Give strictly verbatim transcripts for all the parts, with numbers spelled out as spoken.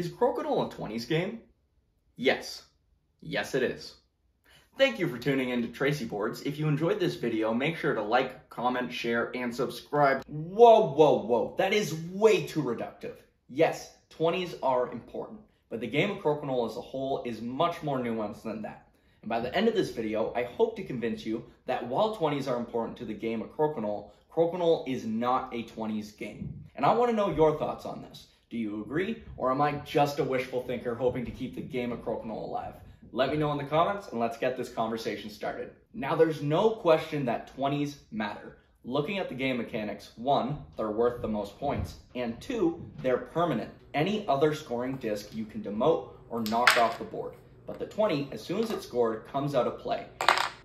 Is Crokinole a twenties game? Yes. Yes, it is. Thank you for tuning in to Tracy Boards. If you enjoyed this video, make sure to like, comment, share, and subscribe. Whoa, whoa, whoa. That is way too reductive. Yes, twenties are important, but the game of Crokinole as a whole is much more nuanced than that. And by the end of this video, I hope to convince you that while twenties are important to the game of Crokinole, Crokinole is not a twenties game. And I want to know your thoughts on this. Do you agree, or am I just a wishful thinker hoping to keep the game of Crokinole alive? Let me know in the comments, and let's get this conversation started. Now, there's no question that twenties matter. Looking at the game mechanics, one, they're worth the most points, and two, they're permanent. Any other scoring disc you can demote or knock off the board. But the twenty, as soon as it's scored, comes out of play.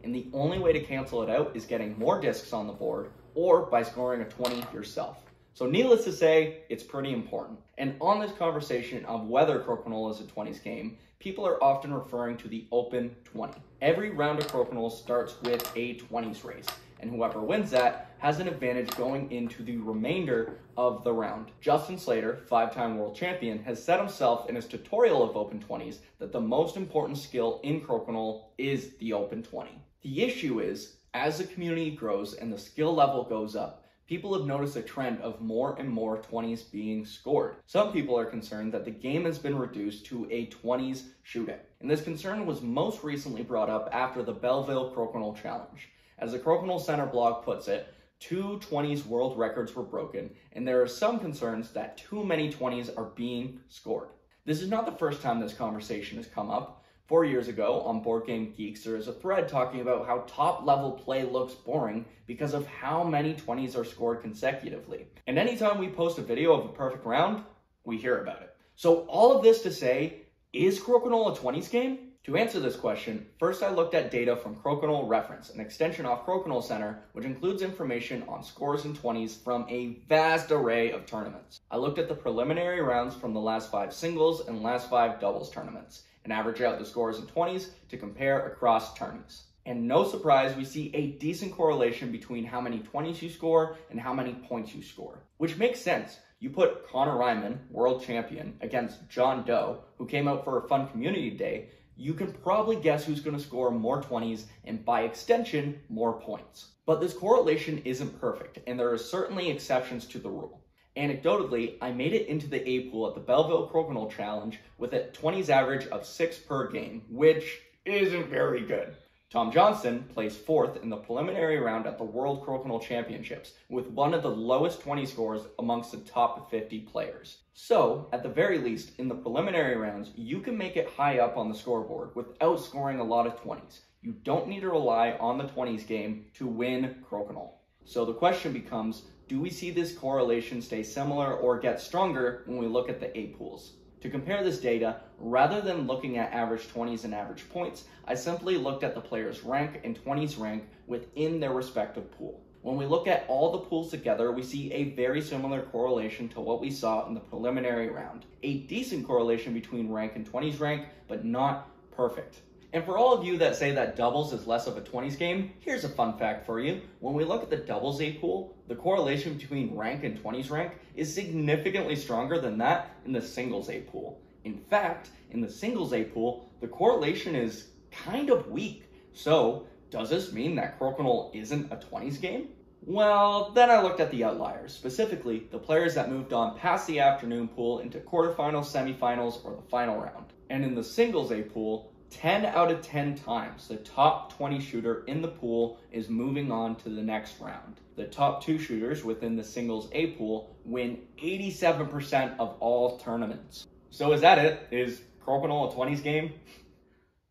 And the only way to cancel it out is getting more discs on the board or by scoring a twenty yourself. So needless to say, it's pretty important. And on this conversation of whether Crokinole is a twenties game, people are often referring to the open twenty. Every round of Crokinole starts with a twenties race, and whoever wins that has an advantage going into the remainder of the round. Justin Slater, five-time world champion, has said himself in his tutorial of open twenties that the most important skill in Crokinole is the open twenty. The issue is, as the community grows and the skill level goes up, people have noticed a trend of more and more twenties being scored. Some people are concerned that the game has been reduced to a twenties shootout. And this concern was most recently brought up after the Belleville Crokinole Challenge. As the Crokinole Center blog puts it, two twenties world records were broken, and there are some concerns that too many twenties are being scored. This is not the first time this conversation has come up. Four years ago on BoardGameGeeks, there is a thread talking about how top-level play looks boring because of how many twenties are scored consecutively. And anytime we post a video of a perfect round, we hear about it. So all of this to say, is Crokinole a twenties game? To answer this question, first I looked at data from Crokinole Reference, an extension off Crokinole Center, which includes information on scores in twenties from a vast array of tournaments. I looked at the preliminary rounds from the last five singles and last five doubles tournaments, and average out the scores in twenties to compare across tourneys. And no surprise, we see a decent correlation between how many twenties you score and how many points you score, which makes sense. You put Connor Ryman, world champion, against John Doe, who came out for a fun community day, you can probably guess who's going to score more twenties and, by extension, more points. But this correlation isn't perfect, and there are certainly exceptions to the rule. Anecdotally, I made it into the A pool at the Belleville Crokinole Challenge with a twenties average of six per game, which isn't very good. Tom Johnson placed fourth in the preliminary round at the World Crokinole Championships with one of the lowest twenty scores amongst the top fifty players. So, at the very least, in the preliminary rounds, you can make it high up on the scoreboard without scoring a lot of twenties. You don't need to rely on the twenties game to win Crokinole. So the question becomes, do we see this correlation stay similar or get stronger when we look at the A pools? To compare this data, rather than looking at average twenties and average points, I simply looked at the players' rank and twenties rank within their respective pool. When we look at all the pools together, we see a very similar correlation to what we saw in the preliminary round. A decent correlation between rank and twenties rank, but not perfect. And for all of you that say that doubles is less of a twenties game, here's a fun fact for you. When we look at the doubles A pool, the correlation between rank and twenties rank is significantly stronger than that in the singles A pool. In fact, in the singles A pool, the correlation is kind of weak. So, does this mean that Crokinole isn't a twenties game? Well, then I looked at the outliers, specifically the players that moved on past the afternoon pool into quarterfinals, semifinals, or the final round. And in the singles A pool, ten out of ten times the top twenty shooter in the pool is moving on to the next round. The top two shooters within the singles A pool win eighty-seven percent of all tournaments. So is that it? Is Crokinole a twenties game?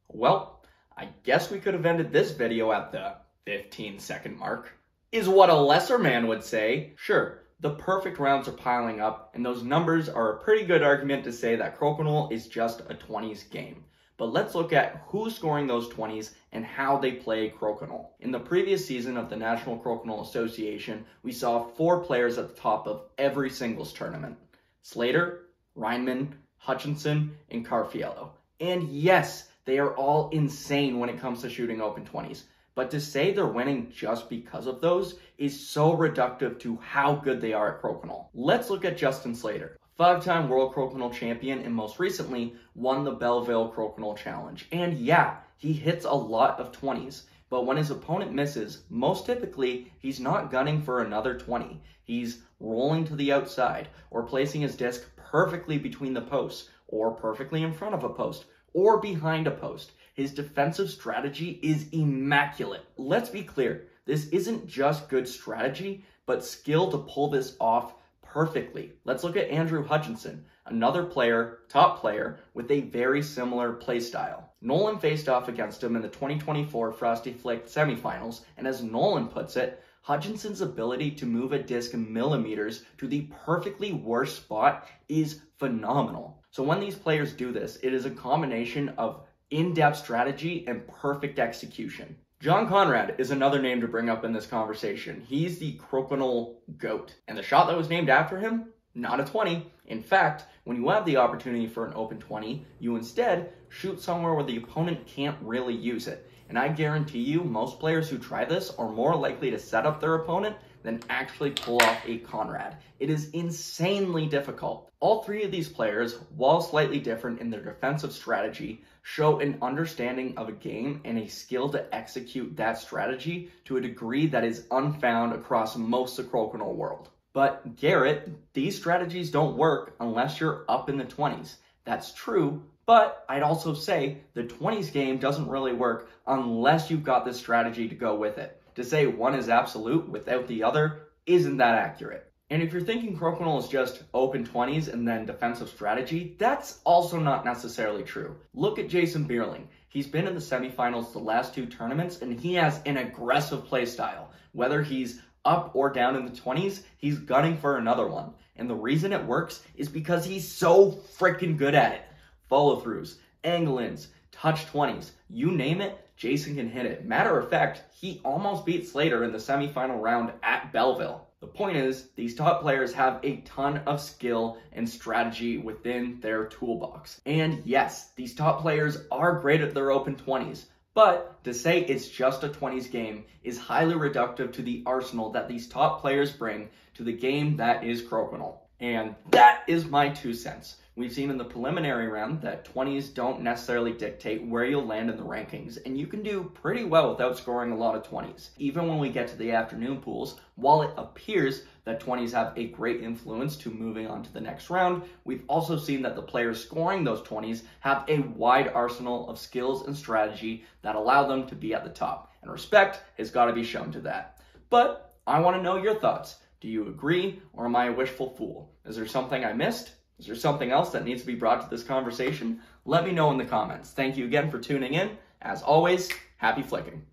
Well, I guess we could have ended this video at the fifteen second mark. Is what a lesser man would say. Sure, the perfect rounds are piling up, and those numbers are a pretty good argument to say that Crokinole is just a twenties game. But let's look at who's scoring those twenties and how they play Crokinole. In the previous season of the National Crokinole Association, we saw four players at the top of every singles tournament. Slater, Ryman, Hutchinson, and Carfiello. And yes, they are all insane when it comes to shooting open twenties. But to say they're winning just because of those is so reductive to how good they are at Crokinole. Let's look at Justin Slater, five-time World Crokinole Champion, and most recently won the Belleville Crokinole Challenge. And yeah, he hits a lot of twenties, but when his opponent misses, most typically he's not gunning for another twenty. He's rolling to the outside, or placing his disc perfectly between the posts, or perfectly in front of a post, or behind a post. His defensive strategy is immaculate. Let's be clear, this isn't just good strategy, but skill to pull this off perfectly. Let's look at Andrew Hutchinson, another player, top player, with a very similar play style. Nolan faced off against him in the twenty twenty-four Frosty Flick semifinals, and as Nolan puts it, Hutchinson's ability to move a disc millimeters to the perfectly worst spot is phenomenal. So when these players do this, it is a combination of in-depth strategy and perfect execution. John Conrad is another name to bring up in this conversation. He's the Crokinole GOAT. And the shot that was named after him? Not a twenty. In fact, when you have the opportunity for an open twenty, you instead shoot somewhere where the opponent can't really use it. And I guarantee you, most players who try this are more likely to set up their opponent than actually pull off a Conrad. It is insanely difficult. All three of these players, while slightly different in their defensive strategy, show an understanding of a game and a skill to execute that strategy to a degree that is unfound across most of the Crokinole world. But Garrett, these strategies don't work unless you're up in the twenties. That's true, but I'd also say the twenties game doesn't really work unless you've got this strategy to go with it. To say one is absolute without the other isn't that accurate. And if you're thinking Crokinole is just open twenties and then defensive strategy, that's also not necessarily true. Look at Jason Beierling. He's been in the semifinals the last two tournaments, and he has an aggressive play style. Whether he's up or down in the twenties, he's gunning for another one. And the reason it works is because he's so freaking good at it. Follow-throughs, angle-ins, touch twenties, you name it, Jason can hit it. Matter of fact, he almost beat Slater in the semifinal round at Belleville. The point is, these top players have a ton of skill and strategy within their toolbox. And yes, these top players are great at their open twenties, but to say it's just a twenties game is highly reductive to the arsenal that these top players bring to the game that is Crokinole. And that is my two cents. We've seen in the preliminary round that twenties don't necessarily dictate where you'll land in the rankings, and you can do pretty well without scoring a lot of twenties. Even when we get to the afternoon pools, while it appears that twenties have a great influence to moving on to the next round, we've also seen that the players scoring those twenties have a wide arsenal of skills and strategy that allow them to be at the top, and respect has got to be shown to that. But I want to know your thoughts. Do you agree, or am I a wishful fool? Is there something I missed? Is there something else that needs to be brought to this conversation? Let me know in the comments. Thank you again for tuning in. As always, happy flicking.